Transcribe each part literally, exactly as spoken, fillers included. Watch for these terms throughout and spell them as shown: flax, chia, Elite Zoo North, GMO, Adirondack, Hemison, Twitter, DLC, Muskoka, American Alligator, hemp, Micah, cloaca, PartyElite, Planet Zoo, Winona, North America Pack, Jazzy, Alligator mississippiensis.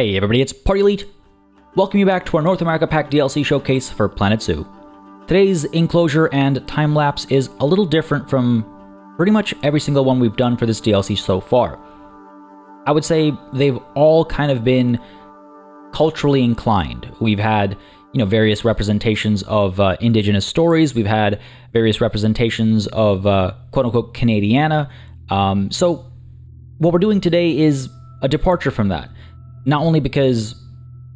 Hey everybody, it's PartyElite! Welcome you back to our North America Pack D L C showcase for Planet Zoo. Today's enclosure and time lapse is a little different from pretty much every single one we've done for this D L C so far. I would say they've all kind of been culturally inclined. We've had, you know, various representations of uh, indigenous stories, we've had various representations of uh, quote-unquote Canadiana. Um, so what we're doing today is a departure from that. Not only because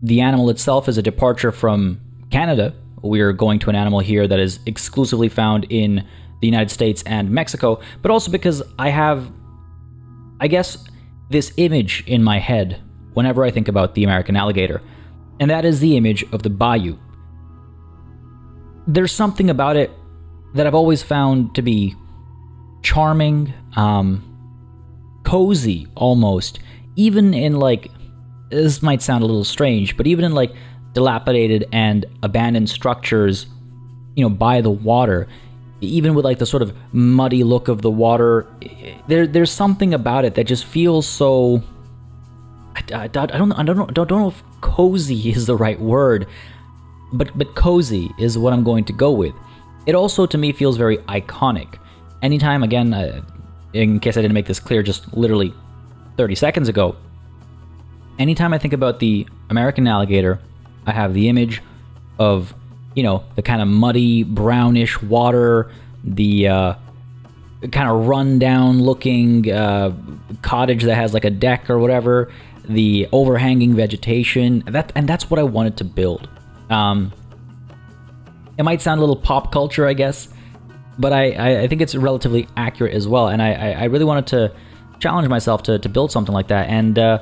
the animal itself is a departure from Canada, we are going to an animal here that is exclusively found in the United States and Mexico, but also because I have, I guess, this image in my head whenever I think about the American alligator, and that is the image of the bayou. There's something about it that I've always found to be charming, um, cozy almost, even in like... This might sound a little strange, but even in like dilapidated and abandoned structures, you know, by the water, even with like the sort of muddy look of the water, there there's something about it that just feels so. I, I, I don't I don't know, don't don't know if cozy is the right word, but but cozy is what I'm going to go with. It also to me feels very iconic. Anytime again, uh, in case I didn't make this clear, just literally thirty seconds ago. Anytime I think about the American alligator, I have the image of, you know, the kind of muddy, brownish water, the uh, kind of run-down-looking uh, cottage that has like a deck or whatever, the overhanging vegetation, that, and that's what I wanted to build. Um, it might sound a little pop culture, I guess, but I, I think it's relatively accurate as well, and I, I really wanted to challenge myself to, to build something like that, and... Uh,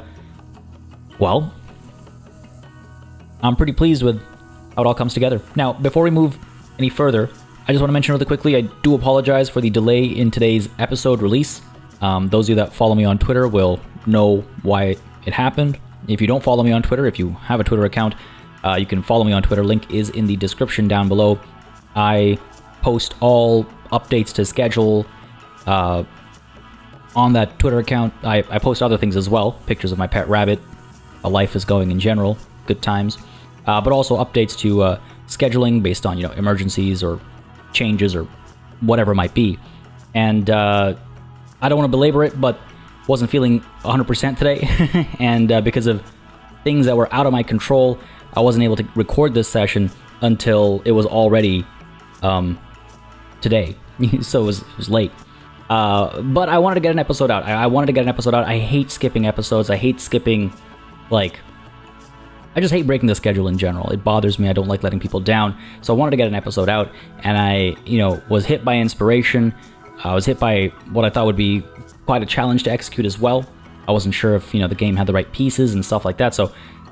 Well, I'm pretty pleased with how it all comes together. Now, before we move any further, I just want to mention really quickly, I do apologize for the delay in today's episode release. Um, those of you that follow me on Twitter will know why it happened. If you don't follow me on Twitter, if you have a Twitter account, uh, you can follow me on Twitter. Link is in the description down below. I post all updates to schedule uh, on that Twitter account. I, I post other things as well, pictures of my pet rabbit, how life is going in general, good times, uh, but also updates to uh, scheduling based on, you know, emergencies or changes or whatever it might be. And uh, I don't want to belabor it, but wasn't feeling one hundred percent today, and uh, because of things that were out of my control, I wasn't able to record this session until it was already um, today, so it was, it was late. Uh, but I wanted to get an episode out. I, I wanted to get an episode out. I hate skipping episodes. I hate skipping... Like, I just hate breaking the schedule in general. It bothers me. I don't like letting people down. So I wanted to get an episode out, and I, you know, was hit by inspiration. I was hit by what I thought would be quite a challenge to execute as well. I wasn't sure if, you know, the game had the right pieces and stuff like that. So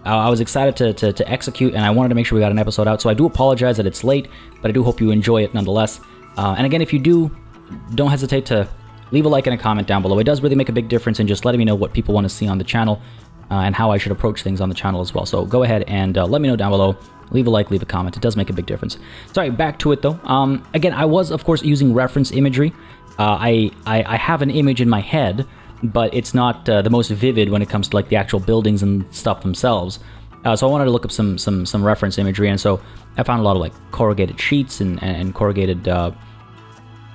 uh, I was excited to, to, to execute, and I wanted to make sure we got an episode out. So I do apologize that it's late, but I do hope you enjoy it nonetheless. Uh, and again, if you do, don't hesitate to leave a like and a comment down below. It does really make a big difference in just letting me know what people want to see on the channel. Uh, and how I should approach things on the channel as well. So go ahead and uh, let me know down below. Leave a like, leave a comment. It does make a big difference. Sorry, back to it though. Um, again, I was, of course, using reference imagery. Uh, I, I I have an image in my head, but it's not uh, the most vivid when it comes to like the actual buildings and stuff themselves. Uh, so I wanted to look up some some some reference imagery, and so I found a lot of like corrugated sheets and and, and corrugated, uh,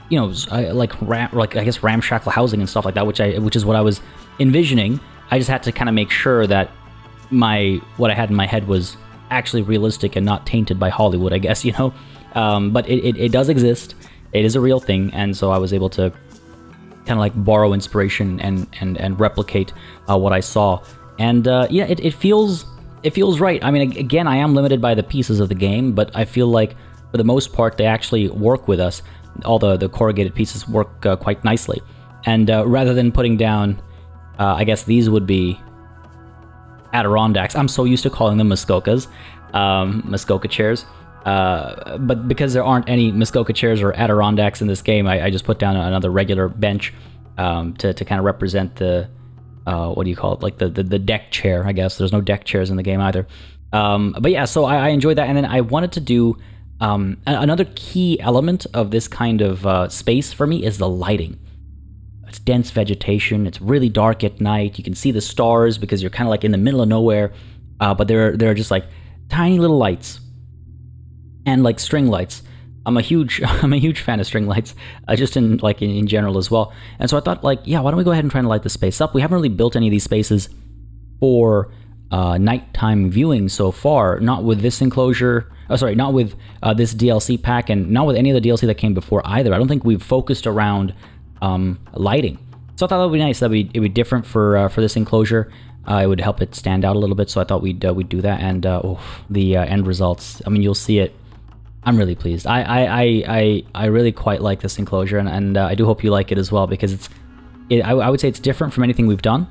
you know, like ram, like I guess ramshackle housing and stuff like that, which I which is what I was envisioning. I just had to kind of make sure that my what I had in my head was actually realistic and not tainted by Hollywood, I guess, you know? Um, but it, it, it does exist. It is a real thing, and so I was able to kind of like borrow inspiration and and, and replicate uh, what I saw. And uh, yeah, it, it feels it feels right. I mean, again, I am limited by the pieces of the game, but I feel like for the most part they actually work with us. All the, the corrugated pieces work uh, quite nicely. And uh, rather than putting down... Uh, I guess these would be Adirondacks. I'm so used to calling them Muskokas, um, Muskoka chairs. Uh, but because there aren't any Muskoka chairs or Adirondacks in this game, I, I just put down another regular bench um, to, to kind of represent the, uh, what do you call it, like the, the, the deck chair, I guess. There's no deck chairs in the game either. Um, but yeah, so I, I enjoyed that. And then I wanted to do um, another key element of this kind of uh, space for me is the lighting. It's dense vegetation. It's really dark at night. You can see the stars because you're kind of like in the middle of nowhere. Uh, but there are, there are just like tiny little lights and like string lights. I'm a huge I'm a huge fan of string lights, uh, just in like in, in general as well. And so I thought, like, yeah, why don't we go ahead and try and light the space up? We haven't really built any of these spaces for uh, nighttime viewing so far. Not with this enclosure. Oh, sorry, not with uh, this D L C pack, and not with any of the D L C that came before either. I don't think we've focused around um, lighting. So I thought that would be nice. That would it would be different for uh, for this enclosure. Uh, it would help it stand out a little bit. So I thought we'd uh, we'd do that. And uh, oh, the uh, end results. I mean, you'll see it. I'm really pleased. I I, I, I I really quite like this enclosure, and, and uh, I do hope you like it as well, because it's, it, I, I would say it's different from anything we've done,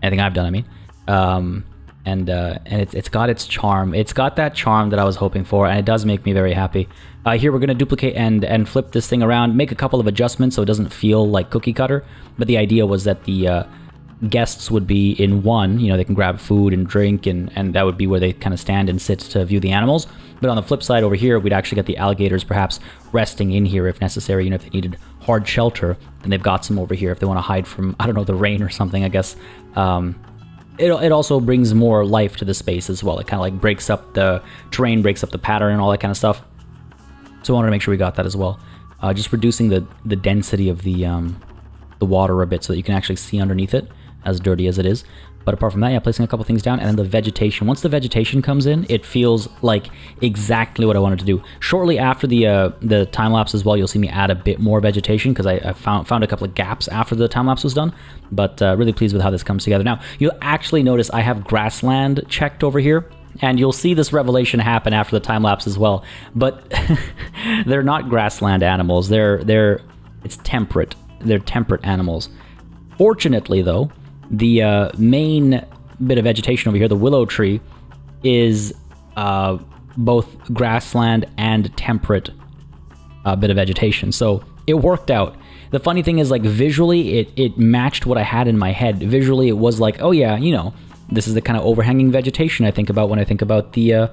anything I've done, I mean, um, and uh, and it's it's got its charm. It's got that charm that I was hoping for, and it does make me very happy. Uh, here we're gonna duplicate and and flip this thing around, make a couple of adjustments so it doesn't feel like cookie cutter. But the idea was that the uh, guests would be in one, you know, they can grab food and drink, and and that would be where they kind of stand and sit to view the animals. But on the flip side over here, we'd actually get the alligators perhaps resting in here if necessary. You know, if they needed hard shelter, then they've got some over here if they want to hide from, I don't know, the rain or something, I guess. Um, it, it also brings more life to the space as well. It kind of like breaks up the terrain, breaks up the pattern and all that kind of stuff. So I wanted to make sure we got that as well. Uh, just reducing the, the density of the, um, the water a bit so that you can actually see underneath it, as dirty as it is. But apart from that, yeah, placing a couple things down, and then the vegetation. Once the vegetation comes in, it feels like exactly what I wanted to do. Shortly after the uh, the time lapse as well, you'll see me add a bit more vegetation, because I, I found found a couple of gaps after the time lapse was done. But uh, really pleased with how this comes together. Now, you'll actually notice I have grassland checked over here, and you'll see this revelation happen after the time lapse as well. But they're not grassland animals. They're they're it's temperate. They're temperate animals. Fortunately, though, the uh, main bit of vegetation over here, the willow tree, is uh, both grassland and temperate uh, bit of vegetation. So it worked out. The funny thing is, like, visually, it, it matched what I had in my head. Visually, it was like, oh yeah, you know, this is the kind of overhanging vegetation I think about when I think about the uh,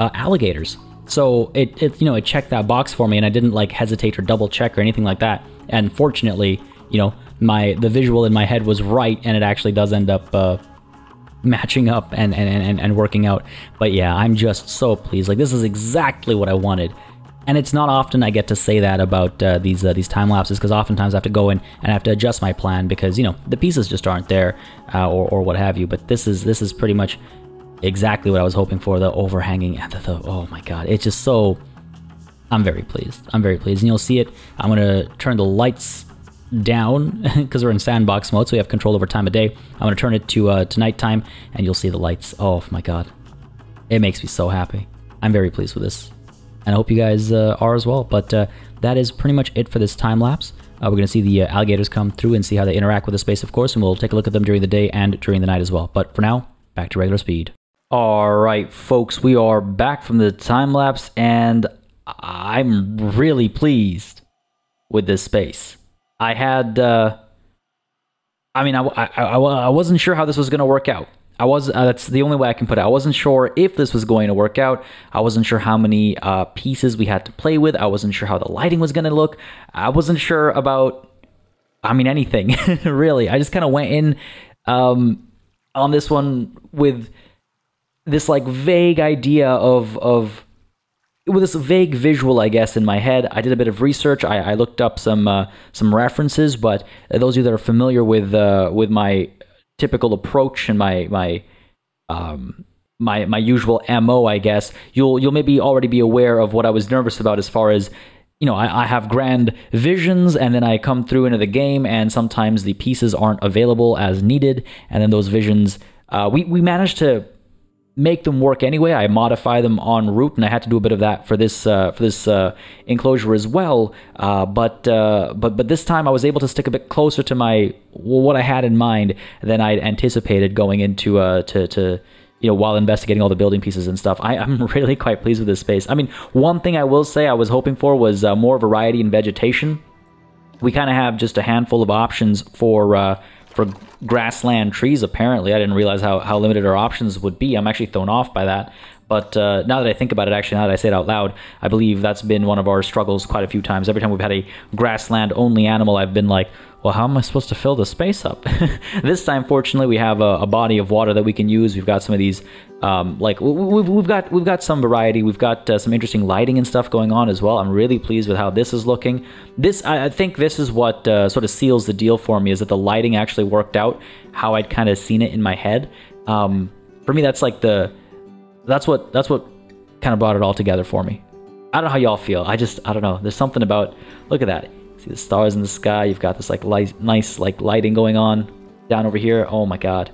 uh, alligators. So it, it, you know, it checked that box for me, and I didn't like hesitate or double check or anything like that. And fortunately, you know, my the visual in my head was right, and it actually does end up uh, matching up and, and, and, and working out. But yeah, I'm just so pleased. Like, this is exactly what I wanted. And it's not often I get to say that about uh, these uh, these time lapses, because oftentimes I have to go in and I have to adjust my plan because, you know, the pieces just aren't there uh, or, or what have you. But this is this is pretty much exactly what I was hoping for, the overhanging and the, the oh my god, it's just so, I'm very pleased. I'm very pleased, and you'll see it. I'm gonna turn the lights down because we're in sandbox mode, so we have control over time of day. I'm going to turn it to uh, to nighttime, and you'll see the lights. Oh my god, it makes me so happy. I'm very pleased with this, and I hope you guys uh, are as well. But uh, that is pretty much it for this time lapse. Uh, we're going to see the uh, alligators come through and see how they interact with the space, of course, and we'll take a look at them during the day and during the night as well. But for now, back to regular speed. All right, folks, we are back from the time lapse, and I'm really pleased with this space. I had, uh, I mean, I, I, I, I wasn't sure how this was going to work out. I was, uh, that's the only way I can put it. I wasn't sure if this was going to work out. I wasn't sure how many uh, pieces we had to play with. I wasn't sure how the lighting was going to look. I wasn't sure about, I mean, anything, really. I just kind of went in um, on this one with this, like, vague idea of, of, with this vague visual, I guess, in my head. I did a bit of research. I, I looked up some uh, some references, but those of you that are familiar with uh, with my typical approach and my my um, my my usual M O, I guess, you'll you'll maybe already be aware of what I was nervous about as far as, you know, I, I have grand visions, and then I come through into the game, and sometimes the pieces aren't available as needed, and then those visions uh, we we managed to make them work anyway. I modify them en route, and I had to do a bit of that for this uh, for this uh, enclosure as well. Uh, but uh, but but this time I was able to stick a bit closer to my what I had in mind than I anticipated going into uh, to to you know, while investigating all the building pieces and stuff. I, I'm really quite pleased with this space. I mean, one thing I will say I was hoping for was uh, more variety in vegetation. We kind of have just a handful of options for uh, for grassland trees, apparently. I didn't realize how, how limited our options would be. I'm actually thrown off by that. But uh, now that I think about it, actually, now that I say it out loud, I believe that's been one of our struggles quite a few times. Every time we've had a grassland-only animal, I've been like, well, how am I supposed to fill the space up? This time, fortunately, we have a, a body of water that we can use. We've got some of these, um, like, we've, we've got we've got some variety. We've got uh, some interesting lighting and stuff going on as well. I'm really pleased with how this is looking. This, I, I think this is what uh, sort of seals the deal for me, is that the lighting actually worked out how I'd kind of seen it in my head. Um, for me, that's like the... That's what that's what kind of brought it all together for me. I don't know how y'all feel. I just I don't know. There's something about, look at that. See the stars in the sky. You've got this like light, nice like lighting going on down over here. Oh my god.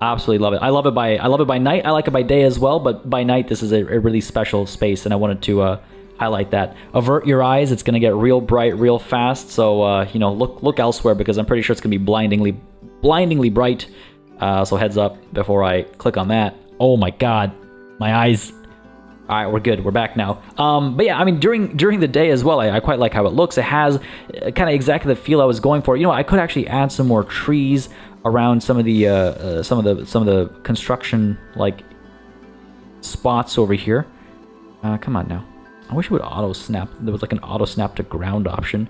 Absolutely love it. I love it by I love it by night. I like it by day as well, but by night this is a, a really special space, and I wanted to uh, highlight that. Avert your eyes. It's gonna get real bright real fast. So uh, you know, look look elsewhere, because I'm pretty sure it's gonna be blindingly blindingly bright. Uh, so heads up before I click on that. Oh my god, my eyes. All right, we're good. We're back now. Um, but yeah, I mean, during during the day as well, I, I quite like how it looks. It has uh, kind of exactly the feel I was going for. You know, I could actually add some more trees around some of the uh, uh, some of the some of the construction like spots over here. Uh, come on now. I wish it would auto snap. There was like an auto snap to ground option.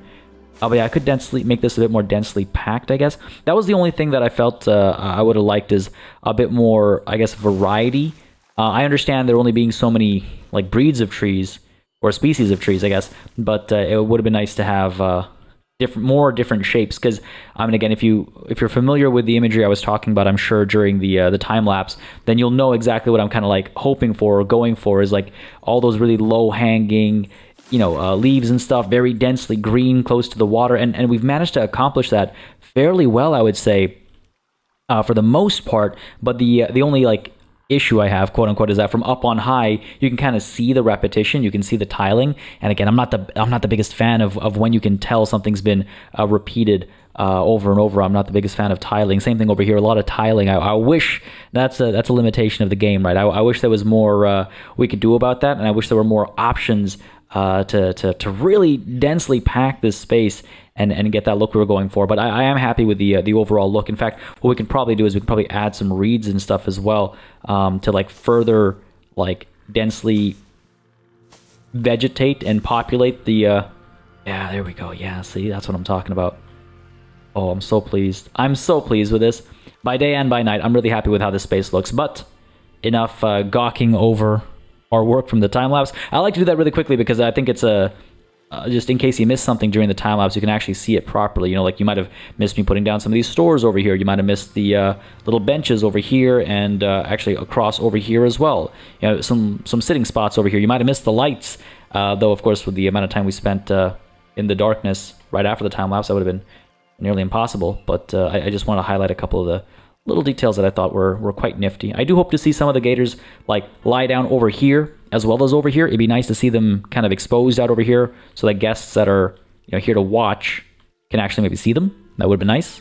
Oh, but yeah, I could densely make this a bit more densely packed, I guess. That was the only thing that I felt uh, I would have liked, is a bit more, I guess, variety. Uh, I understand there only being so many like breeds of trees, or species of trees, I guess. But uh, it would have been nice to have uh, different, more different shapes. Because I mean, again, if you if you're familiar with the imagery I was talking about, I'm sure during the uh, the time lapse, then you'll know exactly what I'm kind of like hoping for or going for, is like all those really low hanging, you know, uh, leaves and stuff, very densely green, close to the water, and, and we've managed to accomplish that fairly well, I would say, uh, for the most part. But the uh, the only, like, issue I have, quote unquote, is that from up on high, you can kind of see the repetition, you can see the tiling, and again, I'm not the I'm not the biggest fan of, of when you can tell something's been uh, repeated uh, over and over. I'm not the biggest fan of tiling. Same thing over here, a lot of tiling. I, I wish that's a that's a limitation of the game, right? I, I wish there was more uh, we could do about that, and I wish there were more options Uh, to, to, to really densely pack this space and, and get that look we were going for. But I, I am happy with the uh, the overall look. In fact, what we can probably do is we can probably add some reeds and stuff as well um, to like further like densely vegetate and populate the... Uh... Yeah, there we go. Yeah, see, that's what I'm talking about. Oh, I'm so pleased. I'm so pleased with this. By day and by night, I'm really happy with how this space looks. But enough uh, gawking over our work from the time lapse. I like to do that really quickly because I think it's a uh, just in case you missed something during the time lapse, you can actually see it properly. You know, like you might have missed me putting down some of these stores over here. You might have missed the uh, little benches over here, and uh, actually across over here as well. You know, some some sitting spots over here. You might have missed the lights, uh, though. Of course, with the amount of time we spent uh, in the darkness right after the time lapse, that would have been nearly impossible. But uh, I, I just want to highlight a couple of the little details that I thought were, were quite nifty. I do hope to see some of the gators like lie down over here as well as over here. It'd be nice to see them kind of exposed out over here so that guests that are, you know, here to watch can actually maybe see them. That would have been nice.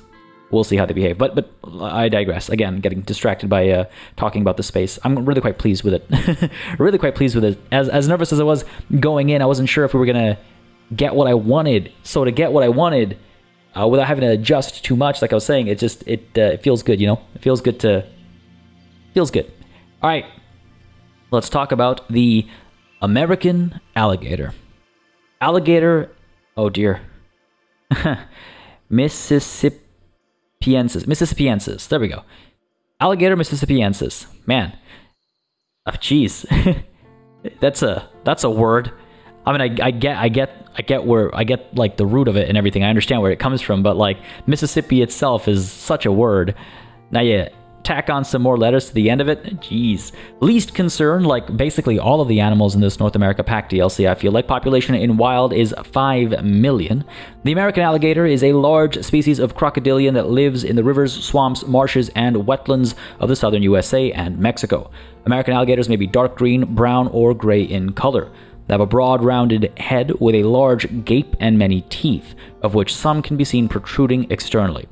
We'll see how they behave. But but I digress. Again, getting distracted by uh, talking about the space. I'm really quite pleased with it. Really quite pleased with it. As, as nervous as I was going in, I wasn't sure if we were going to get what I wanted. So to get what I wanted... Uh, without having to adjust too much, like I was saying, it just it uh, it feels good, you know. It feels good to feels good. All right, let's talk about the American alligator. Alligator, oh dear, Mississippiensis, Mississippiensis. There we go. Alligator Mississippiensis. Man, oh jeez, that's a that's a word. I mean, I, I get, I get, I get where, I get like the root of it and everything. I understand where it comes from, but like Mississippi itself is such a word. Now you tack on some more letters to the end of it. Jeez. Least concern, like basically all of the animals in this North America Pack D L C, I feel like. Population in wild is five million. The American alligator is a large species of crocodilian that lives in the rivers, swamps, marshes, and wetlands of the southern U S A and Mexico. American alligators may be dark green, brown, or gray in color. They have a broad, rounded head with a large gape and many teeth, of which some can be seen protruding externally.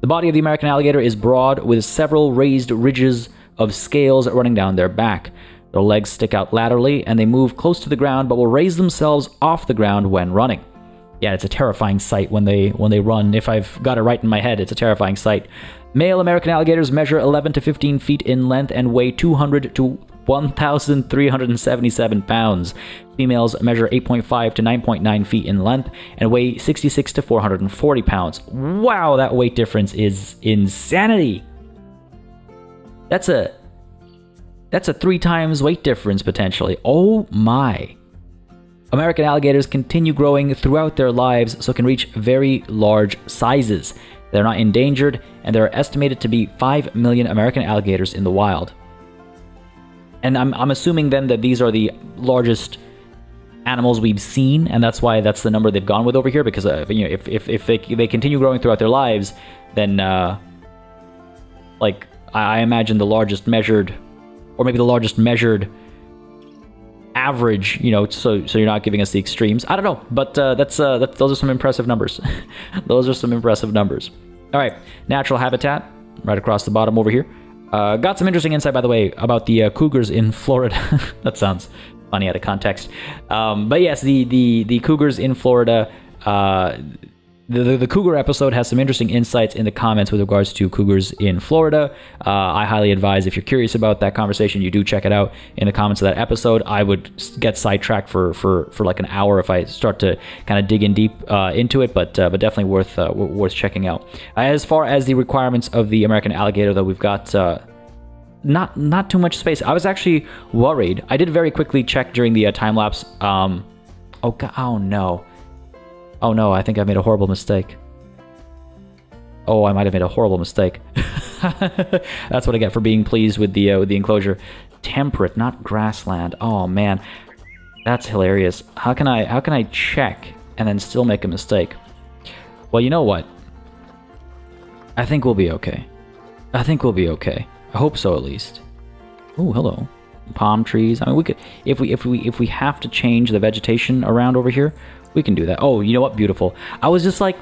The body of the American alligator is broad, with several raised ridges of scales running down their back. Their legs stick out laterally, and they move close to the ground but will raise themselves off the ground when running. yeah, it's a terrifying sight when they when they run. If I've got it right in my head, it's a terrifying sight. Male American alligators measure eleven to fifteen feet in length and weigh two hundred to one thousand three hundred seventy-seven pounds. Females measure eight point five to nine point nine feet in length and weigh sixty-six to four hundred forty pounds. Wow, that weight difference is insanity. That's a that's a three times weight difference potentially. Oh my. American alligators continue growing throughout their lives, so can reach very large sizes. They're not endangered, and there are estimated to be five million American alligators in the wild. And I'm, I'm assuming then that these are the largest animals we've seen, and that's why that's the number they've gone with over here, because uh, you know, if, if, if they, they continue growing throughout their lives, then uh, like I imagine the largest measured, or maybe the largest measured average, you know, so so you're not giving us the extremes. I don't know, but uh, that's uh, that, those are some impressive numbers. Those are some impressive numbers. All right, natural habitat, right across the bottom over here. Uh, got some interesting insight, by the way, about the uh, cougars in Florida. That sounds funny out of context. Um, but yes, the the the cougars in Florida. Uh, The, the, the cougar episode has some interesting insights in the comments with regards to cougars in Florida. Uh, I highly advise, if you're curious about that conversation, you do check it out in the comments of that episode. I would get sidetracked for for, for like an hour if I start to kind of dig in deep uh, into it, but uh, but definitely worth uh, worth checking out. As far as the requirements of the American alligator, though, we've got uh, not not too much space. I was actually worried. I did very quickly check during the uh, time lapse. Um, oh God! Oh no! Oh no, I think I made a horrible mistake. Oh, I might have made a horrible mistake. That's what I get for being pleased with the uh, with the enclosure. Temperate, not grassland. Oh man, that's hilarious. How can I how can I check and then still make a mistake? Well, you know what? I think we'll be okay. I think we'll be okay. I hope so, at least. Oh, hello. Palm trees. I mean, we could if we if we if we have to change the vegetation around over here. We can do that. Oh, you know what? Beautiful. I was just like,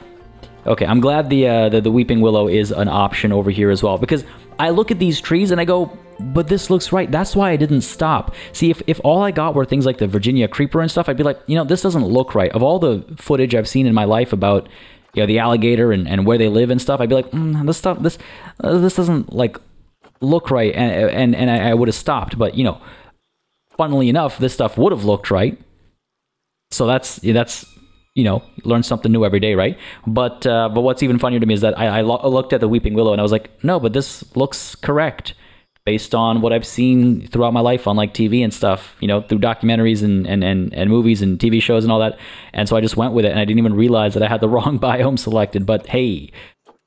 okay, I'm glad the, uh, the the weeping willow is an option over here as well, because I look at these trees and I go, but this looks right. That's why I didn't stop. See, if, if all I got were things like the Virginia creeper and stuff, I'd be like, you know, this doesn't look right. Of all the footage I've seen in my life about, you know, the alligator and, and where they live and stuff, I'd be like, mm, this stuff, this uh, this doesn't like look right, and and, and I, I would have stopped. But you know, funnily enough, this stuff would have looked right. So that's that's you know, learn something new every day, right? But uh, but what's even funnier to me is that I, I looked at the weeping willow and I was like, no, but this looks correct based on what I've seen throughout my life on like T V and stuff, you know, through documentaries and and and, and movies and T V shows and all that. And so I just went with it, and I didn't even realize that I had the wrong biome selected. But hey,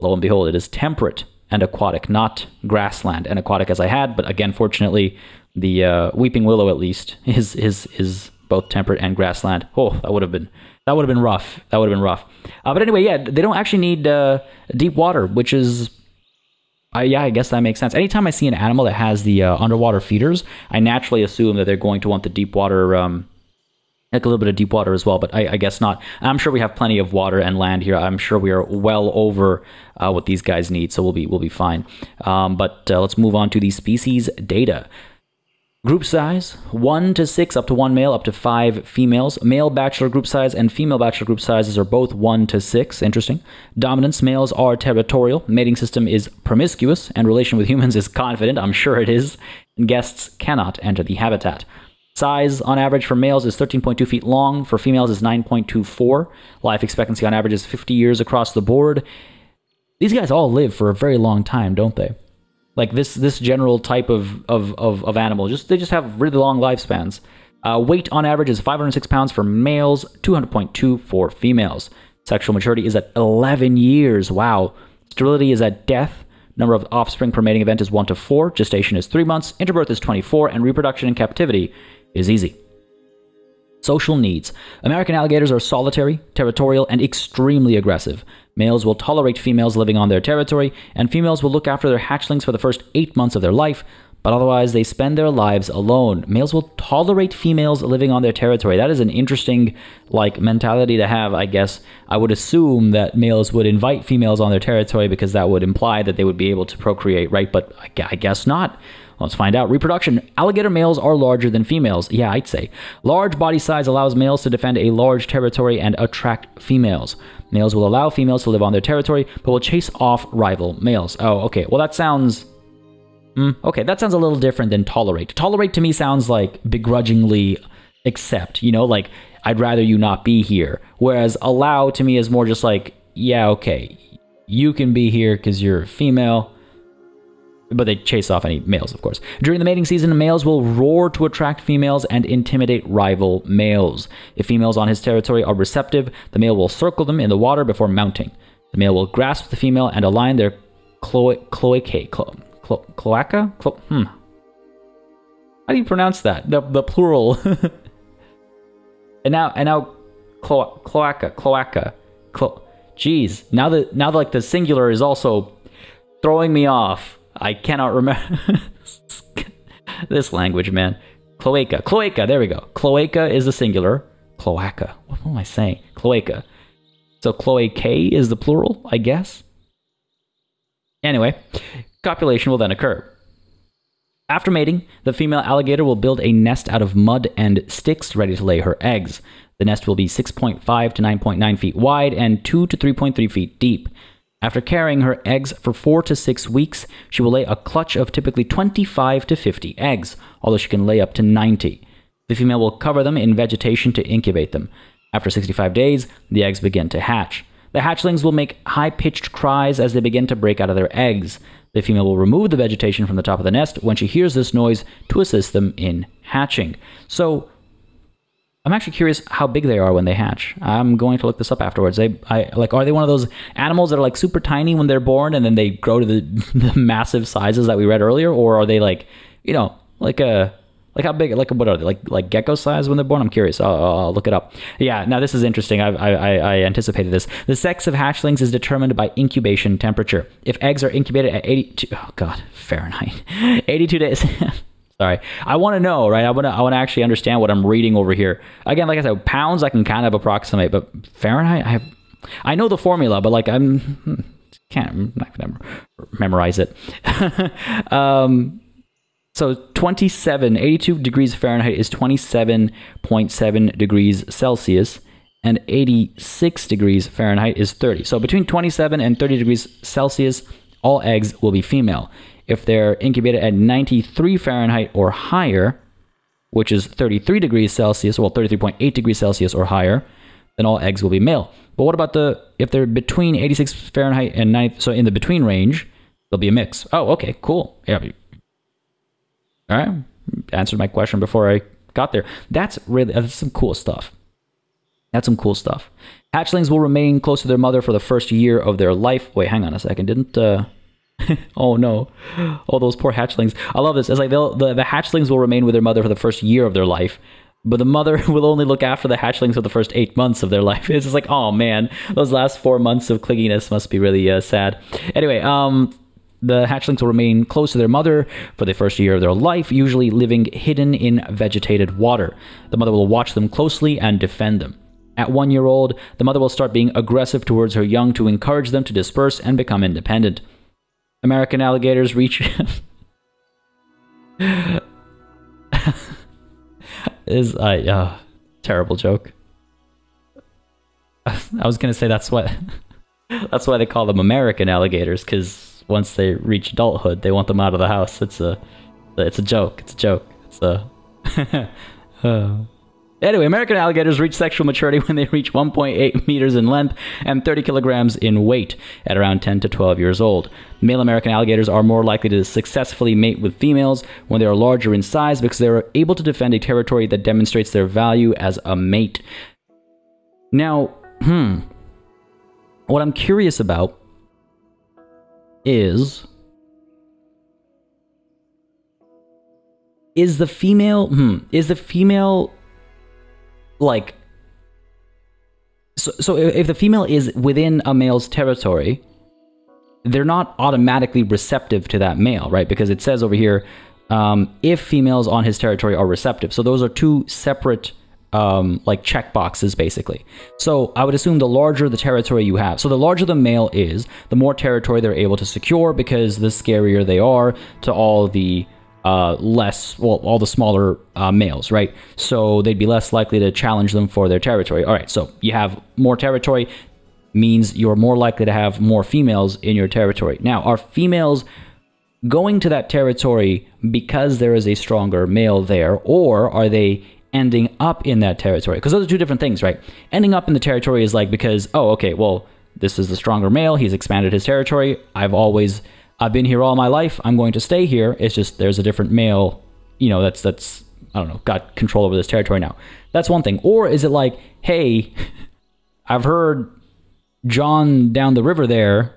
lo and behold, it is temperate and aquatic, not grassland and aquatic as I had. But again, fortunately, the uh, weeping willow at least is is is. both temperate and grassland. Oh, that would have been that would have been rough. That would have been rough. Uh, but anyway, yeah, they don't actually need uh, deep water, which is, uh, yeah, I guess that makes sense. Anytime I see an animal that has the uh, underwater feeders, I naturally assume that they're going to want the deep water, um, like a little bit of deep water as well. But I, I guess not. I'm sure we have plenty of water and land here. I'm sure we are well over uh, what these guys need, so we'll be we'll be fine. Um, but uh, let's move on to the species data. Group size, one to six, up to one male, up to five females. Male bachelor group size and female bachelor group sizes are both one to six. Interesting. Dominance, males are territorial. Mating system is promiscuous, and relation with humans is confident. I'm sure it is. Guests cannot enter the habitat. Size, on average, for males is thirteen point two feet long. For females is nine point two four. Life expectancy, on average, is fifty years across the board. These guys all live for a very long time, don't they? Like this, this general type of of, of of animal, just they just have really long lifespans. Uh, weight on average is five hundred six pounds for males, two hundred point two for females. Sexual maturity is at eleven years. Wow. Sterility is at death. Number of offspring per mating event is one to four. Gestation is three months. Interbirth is twenty-four, and reproduction in captivity is easy. Social needs. American alligators are solitary, territorial, and extremely aggressive. Males will tolerate females living on their territory, and females will look after their hatchlings for the first eight months of their life, but otherwise they spend their lives alone. Males will tolerate females living on their territory. That is an interesting, like, mentality to have, I guess. I would assume that males would invite females on their territory because that would imply that they would be able to procreate, right? But I guess not. Let's find out. Reproduction. Alligator males are larger than females. Yeah, I'd say. Large body size allows males to defend a large territory and attract females. Males will allow females to live on their territory, but will chase off rival males. Oh, okay. Well, that sounds... Mm, okay, that sounds a little different than tolerate. Tolerate to me sounds like begrudgingly accept, you know, like, I'd rather you not be here. Whereas allow to me is more just like, yeah, okay, you can be here because you're a female. But they chase off any males, of course. During the mating season, males will roar to attract females and intimidate rival males. If females on his territory are receptive, the male will circle them in the water before mounting. The male will grasp the female and align their clo cloacae. Clo clo cloaca? Clo hmm. How do you pronounce that? The, the plural. and now, and now clo cloaca, cloaca. Clo Jeez, now that, now like the singular is also throwing me off. I cannot remember this language, man. Cloaca. Cloaca. There we go. Cloaca is the singular. Cloaca. What am I saying? Cloaca. So cloacae is the plural, I guess. Anyway, copulation will then occur. After mating, the female alligator will build a nest out of mud and sticks ready to lay her eggs. The nest will be six point five to nine point nine feet wide and two to three point three feet deep. After carrying her eggs for four to six weeks, she will lay a clutch of typically twenty-five to fifty eggs, although she can lay up to ninety. The female will cover them in vegetation to incubate them. After sixty-five days, the eggs begin to hatch. The hatchlings will make high-pitched cries as they begin to break out of their eggs. The female will remove the vegetation from the top of the nest when she hears this noise to assist them in hatching. So, I'm actually curious how big they are when they hatch. I'm going to look this up afterwards. They, I, like, are they one of those animals that are like super tiny when they're born and then they grow to the, the massive sizes that we read earlier, or are they like, you know, like a, like how big, like what are they, like like gecko size when they're born? I'm curious. I'll, I'll look it up. Yeah. Now this is interesting. I, I I anticipated this. The sex of hatchlings is determined by incubation temperature. If eggs are incubated at eighty-two, oh god, Fahrenheit, eighty-two days. Sorry, I want to know, right? I want to I want to actually understand what I'm reading over here. Again, like I said, pounds I can kind of approximate, but Fahrenheit, I have, I know the formula, but like I'm can't I'm not gonna memorize it. um, so twenty-seven, eighty-two degrees Fahrenheit is twenty-seven point seven degrees Celsius, and eighty-six degrees Fahrenheit is thirty. So between twenty-seven and thirty degrees Celsius, all eggs will be female. If they're incubated at ninety-three Fahrenheit or higher, which is thirty-three degrees Celsius, well, thirty-three point eight degrees Celsius or higher, then all eggs will be male. But what about the, if they're between eighty-six Fahrenheit and ninety, so in the between range, they'll be a mix. Oh, okay, cool. Yeah. All right, answered my question before I got there. That's really, that's some cool stuff. That's some cool stuff. Hatchlings will remain close to their mother for the first year of their life. Wait, hang on a second, didn't, uh... oh no, oh those poor hatchlings. I love this. It's like they'll, the, the hatchlings will remain with their mother for the first year of their life, but the mother will only look after the hatchlings for the first eight months of their life. It's just like, oh man, those last four months of clinginess must be really uh, sad. Anyway, um, the hatchlings will remain close to their mother for the first year of their life, usually living hidden in vegetated water. The mother will watch them closely and defend them. At one year old, the mother will start being aggressive towards her young to encourage them to disperse and become independent. American alligators reach... is I uh, terrible joke. I was gonna say that's what that's why they call them American alligators, because once they reach adulthood, they want them out of the house. It's a it's a joke. It's a joke. It's a. uh. Anyway, American alligators reach sexual maturity when they reach one point eight meters in length and thirty kilograms in weight at around ten to twelve years old. Male American alligators are more likely to successfully mate with females when they are larger in size because they are able to defend a territory that demonstrates their value as a mate. Now, hmm, what I'm curious about is... Is the female... Hmm, is the female... Like, so, so if the female is within a male's territory, they're not automatically receptive to that male, right? Because it says over here, um, if females on his territory are receptive. So those are two separate, um, like, checkboxes, basically. So I would assume the larger the territory you have. So the larger the male is, the more territory they're able to secure because the scarier they are to all the uh, less, well, all the smaller uh, males, right? So they'd be less likely to challenge them for their territory. All right, so you have more territory means you're more likely to have more females in your territory. Now, are females going to that territory because there is a stronger male there, or are they ending up in that territory? Because those are two different things, right? Ending up in the territory is like because, oh, okay, well, this is the stronger male. He's expanded his territory. I've always, I've been here all my life. I'm going to stay here. It's just there's a different male, you know, that's, that's I don't know, got control over this territory now. That's one thing. Or is it like, hey, I've heard John down the river there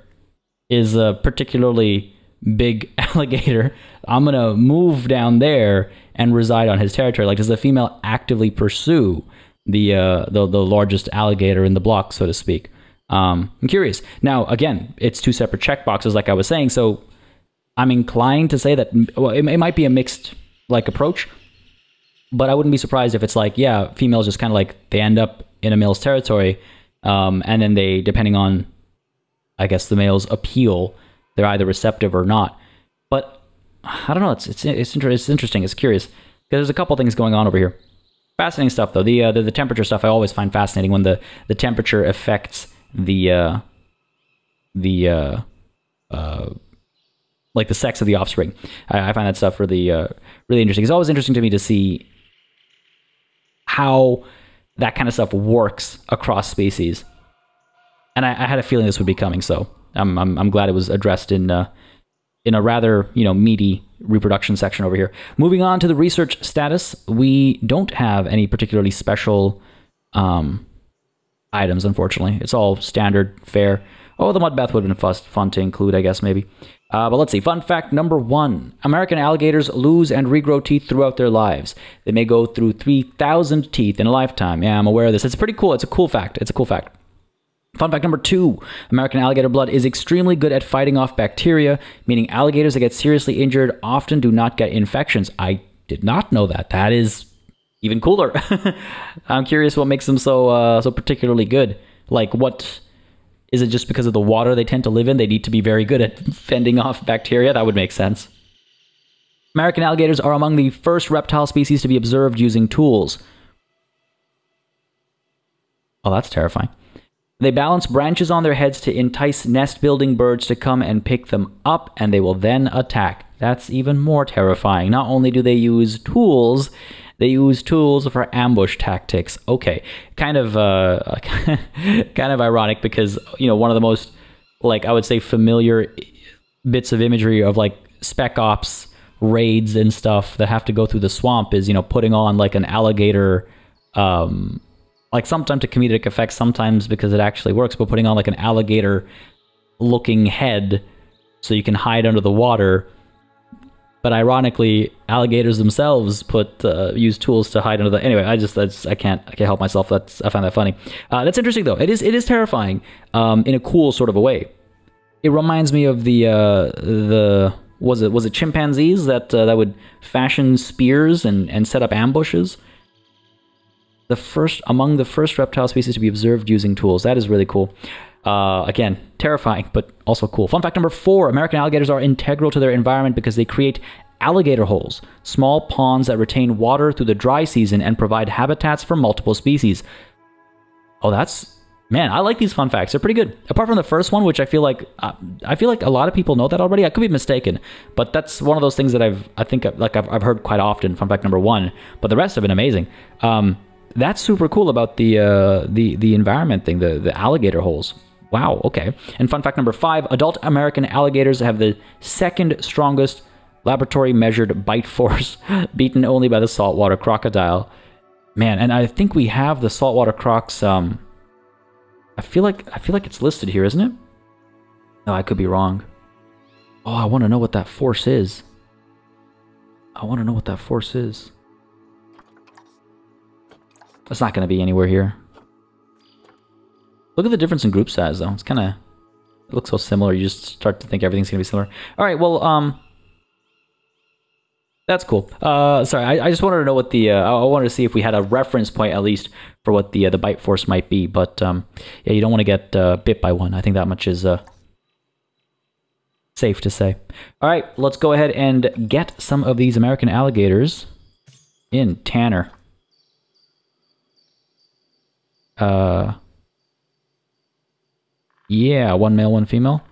is a particularly big alligator. I'm going to move down there and reside on his territory. Like, does the female actively pursue the, uh, the, the largest alligator in the block, so to speak? Um, I'm curious. Now, again, it's two separate checkboxes, like I was saying. So I'm inclined to say that, well, it, it might be a mixed like approach, but I wouldn't be surprised if it's like, yeah, females just kind of like they end up in a male's territory. Um, and then they, depending on, I guess, the male's appeal, they're either receptive or not. But I don't know. It's it's it's, inter it's interesting. It's curious because there's a couple things going on over here. Fascinating stuff, though. The, uh, the the temperature stuff I always find fascinating when the the temperature affects the uh, the uh, uh, like the sex of the offspring. I, I find that stuff really uh, really interesting. It's always interesting to me to see how that kind of stuff works across species. And I, I had a feeling this would be coming, so I'm I'm, I'm glad it was addressed in. Uh, in a rather, you know, meaty reproduction section over here. Moving on to the research status, we don't have any particularly special um, items, unfortunately. It's all standard fare. Oh, the mud bath would have been fun to include, I guess, maybe. Uh, but let's see. Fun fact number one. American alligators lose and regrow teeth throughout their lives. They may go through three thousand teeth in a lifetime. Yeah, I'm aware of this. It's pretty cool. It's a cool fact. It's a cool fact. Fun fact number two, American alligator blood is extremely good at fighting off bacteria, meaning alligators that get seriously injured often do not get infections. I did not know that. That is even cooler. I'm curious what makes them so uh, so particularly good. Like, what is it? Just because of the water they tend to live in, they need to be very good at fending off bacteria? That would make sense. American alligators are among the first reptile species to be observed using tools. Oh, that's terrifying. They balance branches on their heads to entice nest-building birds to come and pick them up, and they will then attack. That's even more terrifying. Not only do they use tools, they use tools for ambush tactics. Okay, kind of, uh, kind of ironic because, you know, one of the most, like, I would say familiar bits of imagery of, like, Spec Ops raids and stuff that have to go through the swamp is, you know, putting on, like, an alligator, um... like sometimes to comedic effects, sometimes because it actually works, but putting on like an alligator looking head so you can hide under the water. But ironically, alligators themselves put uh, use tools to hide under the. Anyway, I just that's I can't I can't help myself. That's I find that funny. Uh, that's interesting though. It is it is terrifying um, in a cool sort of a way. It reminds me of the uh, the was it was it chimpanzees that uh, that would fashion spears and and set up ambushes. The first among the first reptile species to be observed using tools. That is really cool. Uh, again, terrifying, but also cool. Fun fact number four, American alligators are integral to their environment because they create alligator holes, small ponds that retain water through the dry season and provide habitats for multiple species. Oh, that's, man, I like these fun facts. They're pretty good. Apart from the first one, which I feel like, uh, I feel like a lot of people know that already. I could be mistaken, but that's one of those things that I've, I think I've, like I've, I've heard quite often, fun fact number one, but the rest have been amazing. Um, That's super cool about the uh, the the environment thing, the the alligator holes. Wow. Okay. And fun fact number five: adult American alligators have the second strongest laboratory measured bite force, beaten only by the saltwater crocodile. Man, and I think we have the saltwater crocs. Um, I feel like I feel like it's listed here, isn't it? No, I could be wrong. Oh, I want to know what that force is. I want to know what that force is. It's not going to be anywhere here. Look at the difference in group size, though. It's kind of... It looks so similar. You just start to think everything's going to be similar. All right, well, um... that's cool. Uh, sorry, I, I just wanted to know what the... Uh, I wanted to see if we had a reference point, at least, for what the uh, the bite force might be. But, um, yeah, you don't want to get uh, bit by one. I think that much is... Uh, safe to say. All right, let's go ahead and get some of these American alligators in. Tanner. Uh, yeah, one male, one female.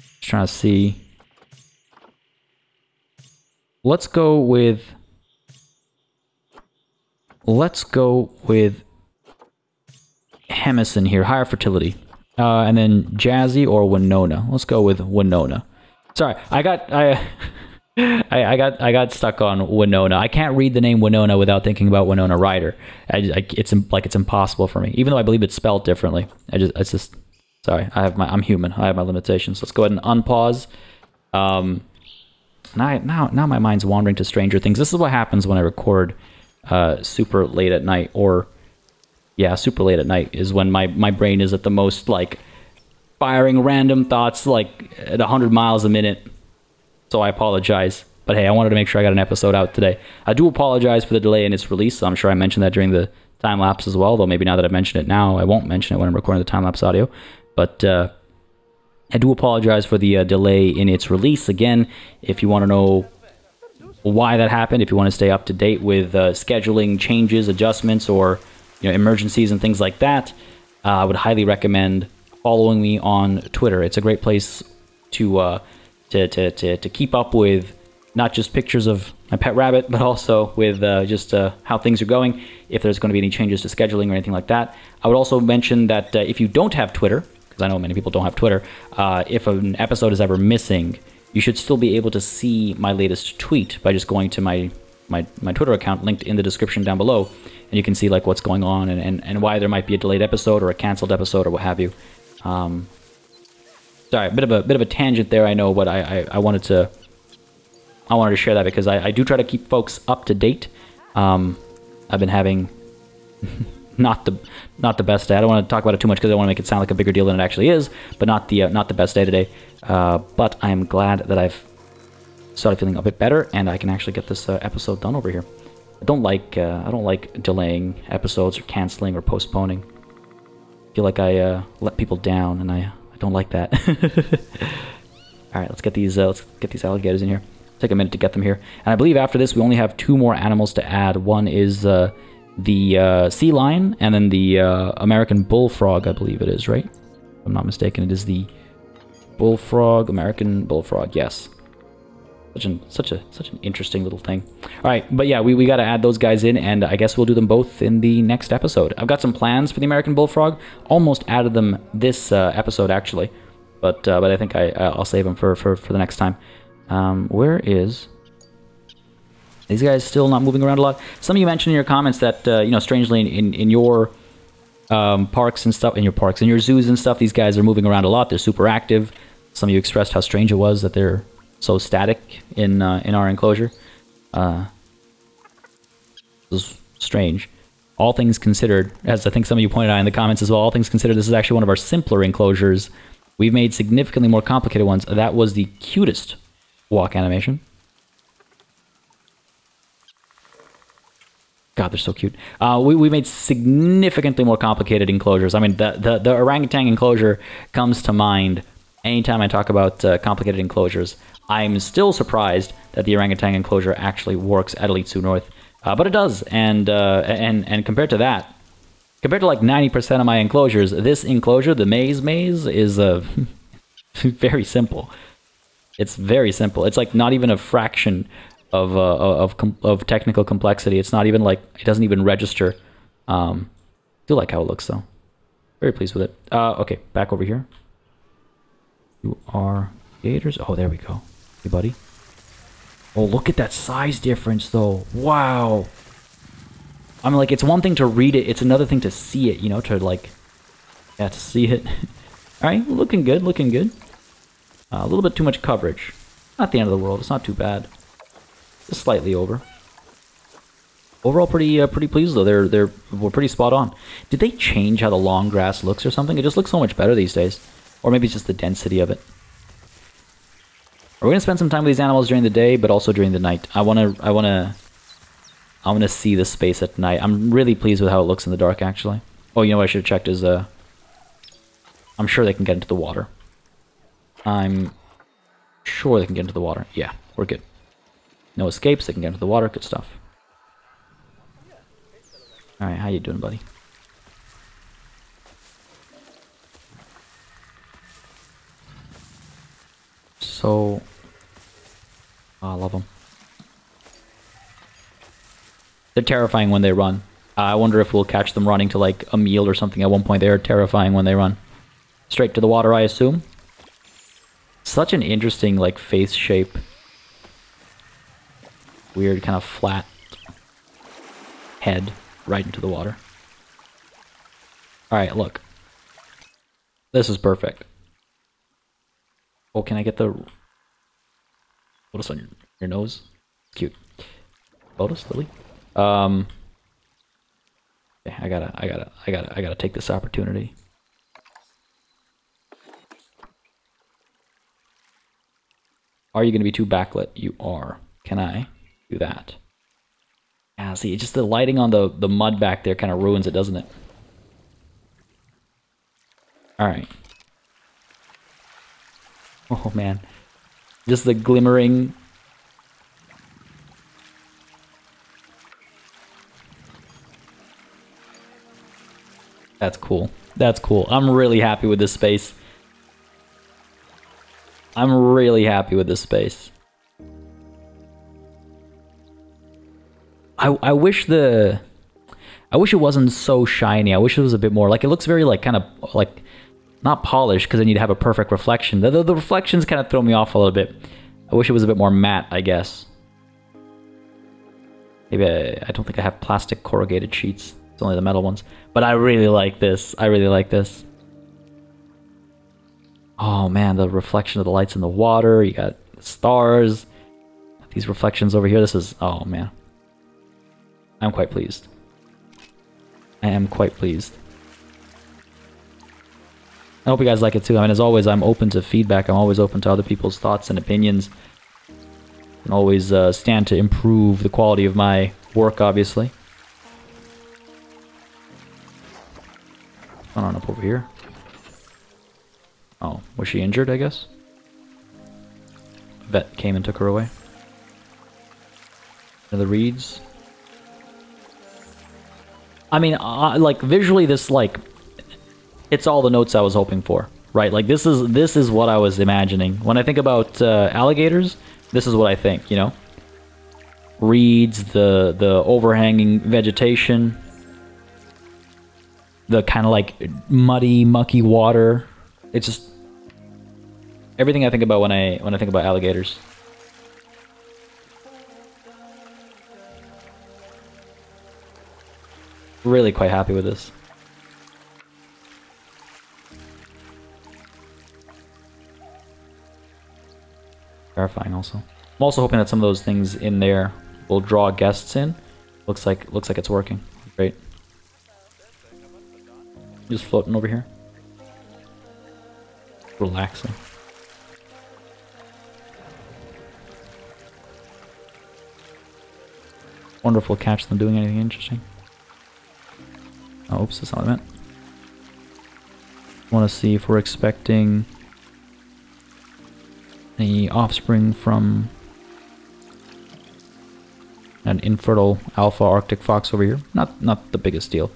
Just trying to see. Let's go with... Let's go with Hemison here, higher fertility. Uh, and then Jazzy or Winona. Let's go with Winona. Sorry, I got I, I I got I got stuck on Winona. I can't read the name Winona without thinking about Winona Ryder. I, I, it's like it's impossible for me, even though I believe it's spelled differently. I just it's just sorry. I have my I'm human. I have my limitations. Let's go ahead and unpause. Um, now now now my mind's wandering to Stranger Things. This is what happens when I record uh, super late at night, or yeah, super late at night is when my, my brain is at the most, like, firing random thoughts, like, at a hundred miles a minute. So I apologize. But hey, I wanted to make sure I got an episode out today. I do apologize for the delay in its release. I'm sure I mentioned that during the time-lapse as well, though maybe now that I've mentioned it now, I won't mention it when I'm recording the time-lapse audio. But uh, I do apologize for the uh, delay in its release. Again, if you want to know why that happened, if you want to stay up to date with uh, scheduling changes, adjustments, or... you know, emergencies and things like that, uh, I would highly recommend following me on Twitter. It's a great place to, uh, to, to, to, to keep up with not just pictures of my pet rabbit, but also with uh, just uh, how things are going, if there's going to be any changes to scheduling or anything like that. I would also mention that uh, if you don't have Twitter, because I know many people don't have Twitter, uh, if an episode is ever missing, you should still be able to see my latest tweet by just going to my my, my Twitter account linked in the description down below, and you can see like what's going on and, and, and why there might be a delayed episode or a canceled episode or what have you. Um, sorry, a bit of a bit of a tangent there, I know, but I, I, I wanted to I wanted to share that because I, I do try to keep folks up to date. Um, I've been having not the not the best day. I don't want to talk about it too much because I want to make it sound like a bigger deal than it actually is, but not the uh, not the best day today. Uh, but I am glad that I've started feeling a bit better, and I can actually get this uh, episode done over here. I don't like uh, I don't like delaying episodes or canceling or postponing. I feel like I uh, let people down, and I I don't like that. All right, let's get these uh, let's get these alligators in here. Take a minute to get them here, and I believe after this we only have two more animals to add. One is uh, the uh, sea lion, and then the uh, American bullfrog. I believe it is, right? If I'm not mistaken, it is the bullfrog, American bullfrog. Yes. Such an, such a such an interesting little thing. All right, but yeah, we, we got to add those guys in, and I guess we'll do them both in the next episode. I've got some plans for the American bullfrog. Almost added them this uh, episode, actually. But uh, but I think I, I'll save them for, for, for the next time. Um, where is... These guys still not moving around a lot? Some of you mentioned in your comments that, uh, you know, strangely in, in, in your um, parks and stuff, in your parks, in your zoos and stuff, these guys are moving around a lot. They're super active. Some of you expressed how strange it was that they're so static in uh, in our enclosure. Uh, this is strange. All things considered, as I think some of you pointed out in the comments as well, all things considered, this is actually one of our simpler enclosures. We've made significantly more complicated ones. That was the cutest walk animation. God, they're so cute. Uh, we, we made significantly more complicated enclosures. I mean, the, the, the orangutan enclosure comes to mind anytime I talk about uh, complicated enclosures. I'm still surprised that the orangutan enclosure actually works at Elite Zoo North, uh, but it does. And uh, and and compared to that, compared to like ninety percent of my enclosures, this enclosure, the maze maze, is uh, very simple. It's very simple. It's like not even a fraction of uh, of com of technical complexity. It's not even like it doesn't even register. Um, I do like how it looks though. Very pleased with it. Uh, okay, back over here. You are gators. Oh, there we go. Hey, buddy. Oh, look at that size difference, though. Wow. I'm like, it's one thing to read it. It's another thing to see it, you know, to, like, yeah, to see it. All right, looking good, looking good. Uh, a little bit too much coverage. Not the end of the world. It's not too bad. Just slightly over. Overall, pretty uh, pretty pleased, though. They're, they're, we're pretty spot on. Did they change how the long grass looks or something? It just looks so much better these days. Or maybe it's just the density of it. We're gonna spend some time with these animals during the day, but also during the night. I wanna, I wanna, I wanna see the space at night. I'm really pleased with how it looks in the dark, actually. Oh, you know what I should have checked is uh, I'm sure they can get into the water. I'm sure they can get into the water. Yeah, we're good. No escapes, they can get into the water. Good stuff. Alright, how you doing, buddy? So... Oh, I love them. They're terrifying when they run. I wonder if we'll catch them running to like a meal or something at one point. They're terrifying when they run. Straight to the water, I assume. Such an interesting like face shape. Weird kind of flat head right into the water. Alright, look. This is perfect. Oh, can I get the... Lotus on your, your nose? It's cute. Lotus, Lily? Um... Okay, I gotta, I gotta, I gotta, I gotta take this opportunity. Are you gonna be too backlit? You are. Can I do that? Ah, see, it's just the lighting on the, the mud back there kind of ruins it, doesn't it? Alright. Oh, man. Just the glimmering... That's cool. That's cool. I'm really happy with this space. I'm really happy with this space. I, I wish the... I wish it wasn't so shiny. I wish it was a bit more... Like, it looks very, like, kind of, like... Not polished, because then you'd have a perfect reflection. The, the, the reflections kind of throw me off a little bit. I wish it was a bit more matte, I guess. Maybe I, I don't think I have plastic corrugated sheets. It's only the metal ones. But I really like this. I really like this. Oh, man, the reflection of the lights in the water. You got stars. These reflections over here. This is... Oh, man. I'm quite pleased. I am quite pleased. I hope you guys like it too. I mean, as always, I'm open to feedback. I'm always open to other people's thoughts and opinions. I can always uh, stand to improve the quality of my work, obviously. What's going on up over here? Oh, was she injured, I guess? Vet came and took her away. Another reeds. I mean, uh, like, visually this, like... It's all the notes I was hoping for, right? Like, this is this is what I was imagining. When I think about uh, alligators, this is what I think, you know? Reeds, the, the overhanging vegetation, the kind of, like, muddy, mucky water. It's just... Everything I think about when I, when I think about alligators. Really quite happy with this. Terrifying also. I'm also hoping that some of those things in there will draw guests in. Looks like looks like it's working. Great. Just floating over here. Relaxing. Wonder if we'll catch them doing anything interesting. Oh, oops, that's not what I meant. Want to see if we're expecting... Any offspring from an infertile alpha Arctic fox over here. Not not the biggest deal.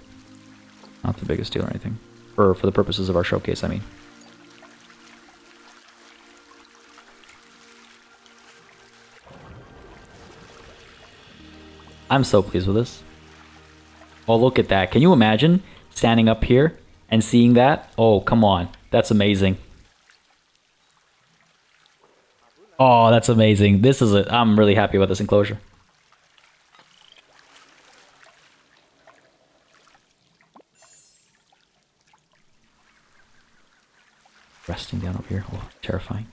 Not the biggest deal or anything. For, for the purposes of our showcase, I mean. I'm so pleased with this. Oh, look at that. Can you imagine standing up here and seeing that? Oh, come on. That's amazing. Oh, that's amazing. This is it. I'm really happy about this enclosure. Resting down over here. Oh, terrifying.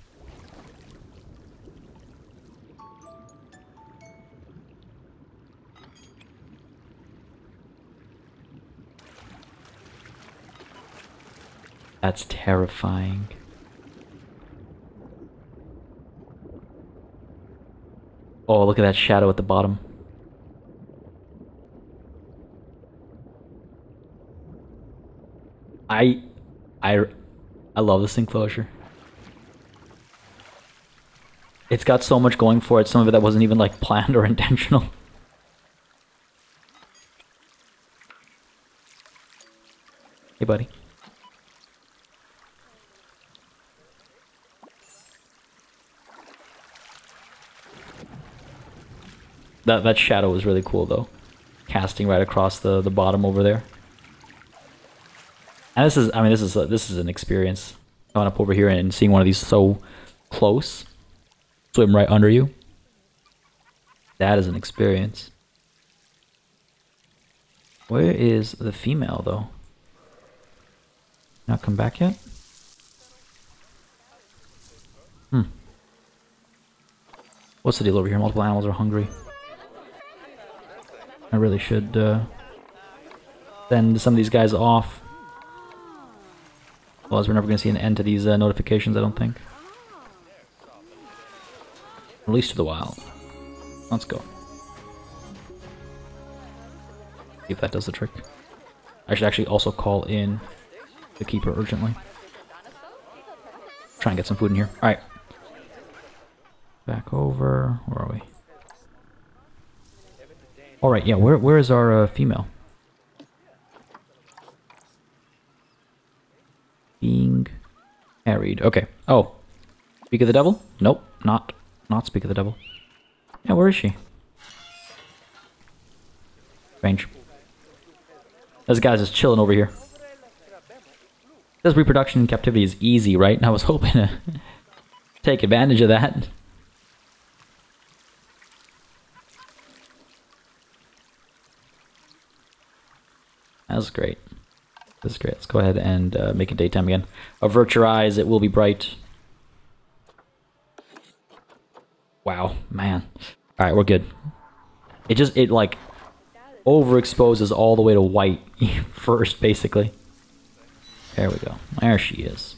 That's terrifying. Oh, look at that shadow at the bottom. I, I, I love this enclosure. It's got so much going for it, some of it that wasn't even like planned or intentional. Hey, buddy. That, that shadow was really cool though. Casting right across the, the bottom over there. And this is, I mean, this is, this is an experience. Coming up over here and seeing one of these so close. Swim right under you. That is an experience. Where is the female though? Not come back yet? Hmm. What's the deal over here? Multiple animals are hungry. I really should uh, send some of these guys off. Otherwise we're never going to see an end to these uh, notifications, I don't think. Release to the wild. Let's go. See if that does the trick. I should actually also call in the keeper urgently. Try and get some food in here. Alright. Back over. Where are we? Alright, yeah, where, where is our uh, female? Being married. Okay. Oh. Speak of the devil? Nope. Not. Not speak of the devil. Yeah, where is she? Strange. This guy's just chilling over here. This reproduction in captivity is easy, right? And I was hoping to take advantage of that. That was great. This is great. Let's go ahead and uh, make it daytime again. Avert your eyes, it will be bright. Wow, man. Alright, we're good. It just, it like, overexposes all the way to white first, basically. There we go. There she is.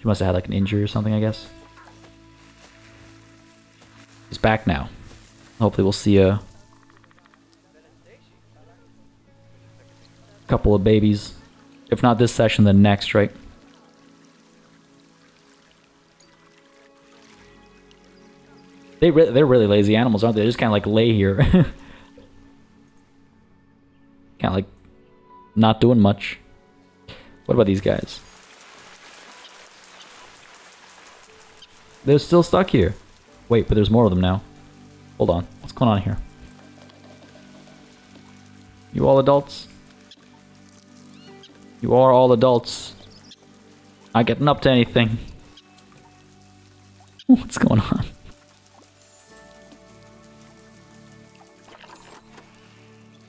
She must have had like an injury or something, I guess. She's back now. Hopefully we'll see a couple of babies. If not this session, then next, right? They re they're really lazy animals, aren't they? They just kind of like lay here. Kind of like not doing much. What about these guys? They're still stuck here. Wait, but there's more of them now. Hold on. What's going on here? You all adults? You are all adults. Not getting up to anything. What's going on?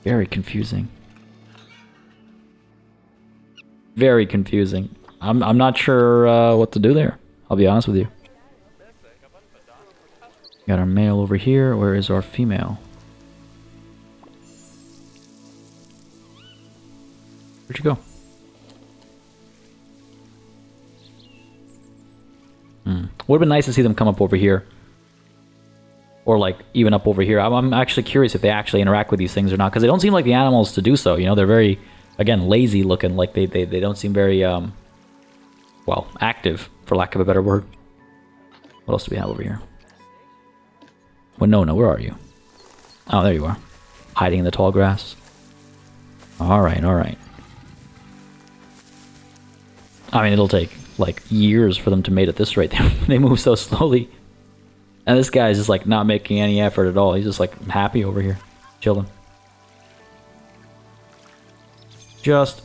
Very confusing. Very confusing. I'm I'm not sure uh, what to do there. I'll be honest with you. Got our male over here. Where is our female? Where'd you go? Hmm. Would have been nice to see them come up over here. Or like even up over here. I'm, I'm actually curious if they actually interact with these things or not, because they don't seem like the animals to do so. You know, they're very, again, lazy looking. Like they they, they don't seem very um, well active, for lack of a better word. What else do we have over here? Winona, where are you? Oh, there you are, hiding in the tall grass. All right, all right. I mean, it'll take like years for them to mate at this rate. They move so slowly. And this guy is just like not making any effort at all. He's just like happy over here, chilling, just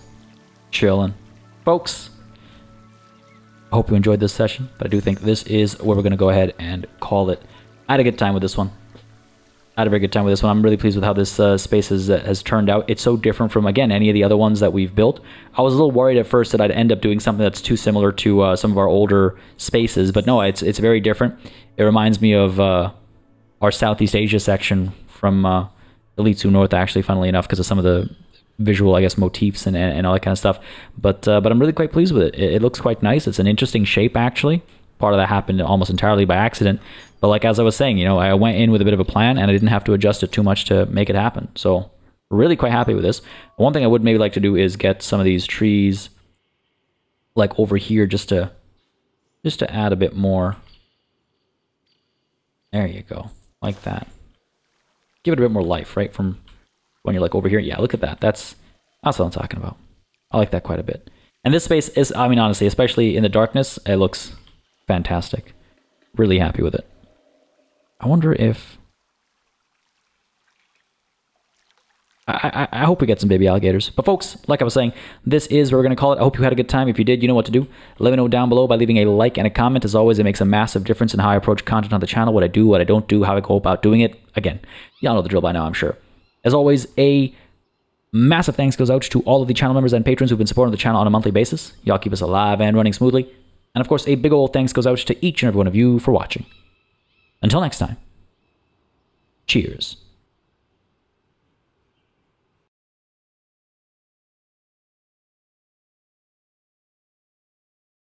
chilling, folks. I hope you enjoyed this session, but I do think this is where we're gonna go ahead and call it. I had a good time with this one. I had a very good time with this one. I'm really pleased with how this uh, space has uh, has turned out. It's so different from again any of the other ones that we've built. I was a little worried at first that I'd end up doing something that's too similar to uh, some of our older spaces, but no, it's it's very different. It reminds me of uh, our Southeast Asia section from uh, Elite Zoo North, actually, funnily enough, because of some of the visual, I guess, motifs and, and, and all that kind of stuff. But uh, but I'm really quite pleased with it. it. It looks quite nice. It's an interesting shape, actually. Part of that happened almost entirely by accident. But like as I was saying, you know, I went in with a bit of a plan, and I didn't have to adjust it too much to make it happen. So really quite happy with this. One thing I would maybe like to do is get some of these trees like over here just to just to add a bit more. There you go, like that. Give it a bit more life, right? From when you're like over here. Yeah, look at that. That's that's what I'm talking about. I like that quite a bit. And this space is, I mean, honestly, especially in the darkness, it looks fantastic. Really happy with it. I wonder if I, I, I hope we get some baby alligators. But folks, like I was saying, this is what we're going to call it. I hope you had a good time. If you did, you know what to do. Let me know down below by leaving a like and a comment. As always, it makes a massive difference in how I approach content on the channel, what I do, what I don't do, how I go about doing it. Again, y'all know the drill by now, I'm sure. As always, a massive thanks goes out to all of the channel members and patrons who've been supporting the channel on a monthly basis. Y'all keep us alive and running smoothly. And of course, a big old thanks goes out to each and every one of you for watching. Until next time, cheers.